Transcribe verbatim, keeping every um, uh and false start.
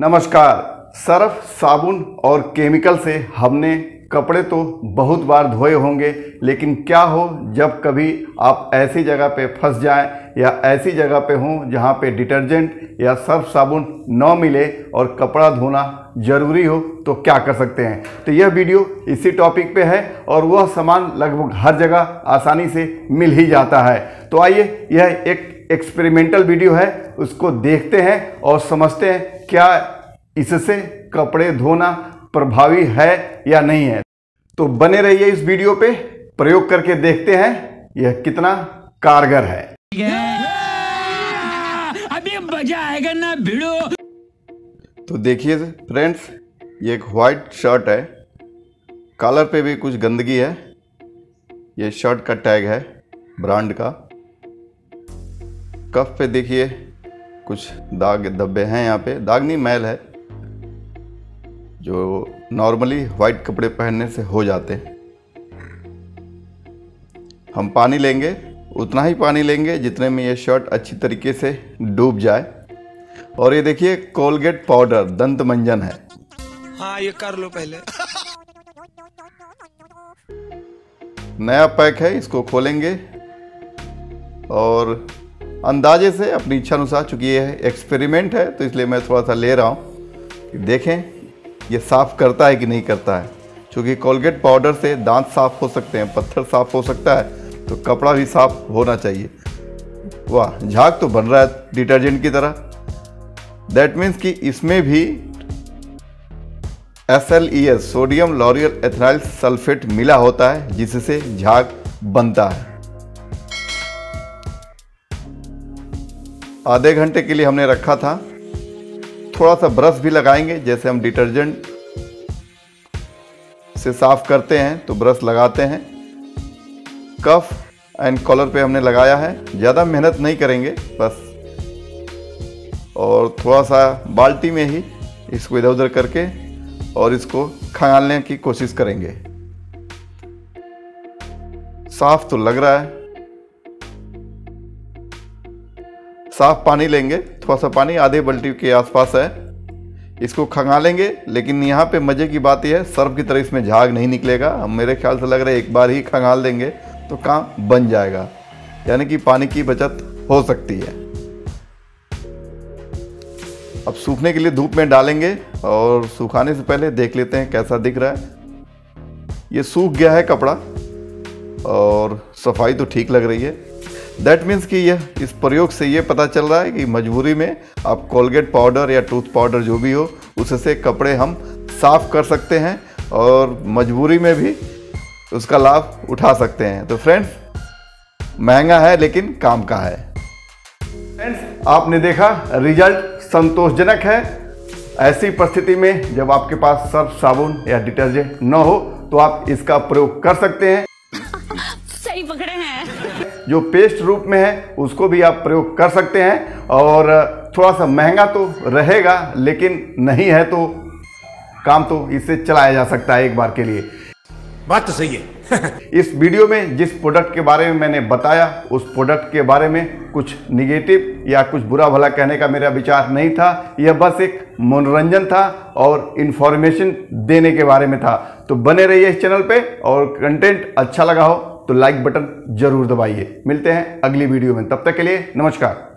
नमस्कार। सर्फ, साबुन और केमिकल से हमने कपड़े तो बहुत बार धोए होंगे, लेकिन क्या हो जब कभी आप ऐसी जगह पे फंस जाएं या ऐसी जगह पे हों जहाँ पे डिटर्जेंट या सर्फ साबुन न मिले और कपड़ा धोना ज़रूरी हो तो क्या कर सकते हैं। तो यह वीडियो इसी टॉपिक पे है और वह सामान लगभग हर जगह आसानी से मिल ही जाता है। तो आइए, यह एक एक्सपेरिमेंटल वीडियो है, उसको देखते हैं और समझते हैं क्या इससे कपड़े धोना प्रभावी है या नहीं है। तो बने रहिए इस वीडियो पे, प्रयोग करके देखते हैं यह कितना कारगर है। अभी मजा आएगा ना भिड़ो। तो देखिए फ्रेंड्स, ये एक व्हाइट शर्ट है, कॉलर पे भी कुछ गंदगी है। ये शर्ट का टैग है ब्रांड का। कफ पे देखिए कुछ दाग धब्बे हैं, यहाँ पे दाग नहीं, मैल है जो नॉर्मली वाइट कपड़े पहनने से हो जाते हैं। हम पानी लेंगे, उतना ही पानी लेंगे जितने में ये शर्ट अच्छी तरीके से डूब जाए। और ये देखिए कोलगेट पाउडर दंत मंजन है। हाँ, ये कर लो पहले। नया पैक है, इसको खोलेंगे और अंदाजे से अपनी इच्छा अनुसार, चूँकि ये एक्सपेरिमेंट है तो इसलिए मैं थोड़ा सा ले रहा हूँ, देखें ये साफ़ करता है कि नहीं करता है। चूँकि कोलगेट पाउडर से दांत साफ़ हो सकते हैं, पत्थर साफ़ हो सकता है, तो कपड़ा भी साफ़ होना चाहिए। वाह, झाग तो बन रहा है डिटर्जेंट की तरह। दैट मीन्स कि इसमें भी S L E S sodium lauryl ethyl sulphate मिला होता है, जिससे झाग बनता है। आधे घंटे के लिए हमने रखा था। थोड़ा सा ब्रश भी लगाएंगे, जैसे हम डिटर्जेंट से साफ करते हैं तो ब्रश लगाते हैं। कफ एंड कॉलर पे हमने लगाया है, ज़्यादा मेहनत नहीं करेंगे बस। और थोड़ा सा बाल्टी में ही इसको इधर उधर करके और इसको खंगालने की कोशिश करेंगे। साफ तो लग रहा है। साफ पानी लेंगे, थोड़ा सा पानी आधे बाल्टी के आसपास है, इसको खंगालेंगे। लेकिन यहाँ पे मज़े की बात यह है, सर्फ की तरह इसमें झाग नहीं निकलेगा। मेरे ख्याल से लग रहा है एक बार ही खंगाल देंगे तो काम बन जाएगा, यानी कि पानी की बचत हो सकती है। अब सूखने के लिए धूप में डालेंगे और सुखाने से पहले देख लेते हैं कैसा दिख रहा है। ये सूख गया है कपड़ा और सफाई तो ठीक लग रही है। दैट मीन्स कि यह इस प्रयोग से ये पता चल रहा है कि मजबूरी में आप कोलगेट पाउडर या टूथ पाउडर जो भी हो, उससे कपड़े हम साफ़ कर सकते हैं और मजबूरी में भी उसका लाभ उठा सकते हैं। तो फ्रेंड्स, महंगा है लेकिन काम का है। फ्रेंड्स, आपने देखा रिजल्ट संतोषजनक है। ऐसी परिस्थिति में जब आपके पास सर्फ, साबुन या डिटर्जेंट न हो तो आप इसका प्रयोग कर सकते हैं। सही पकड़े हैं। जो पेस्ट रूप में है उसको भी आप प्रयोग कर सकते हैं। और थोड़ा सा महंगा तो रहेगा, लेकिन नहीं है तो काम तो इससे चलाया जा सकता है एक बार के लिए। बात तो सही है। इस वीडियो में जिस प्रोडक्ट के बारे में मैंने बताया, उस प्रोडक्ट के बारे में कुछ निगेटिव या कुछ बुरा भला कहने का मेरा विचार नहीं था। यह बस एक मनोरंजन था और इन्फॉर्मेशन देने के बारे में था। तो बने रहिए इस चैनल पे, और कंटेंट अच्छा लगा हो तो लाइक बटन जरूर दबाइए। मिलते हैं अगली वीडियो में, तब तक के लिए नमस्कार।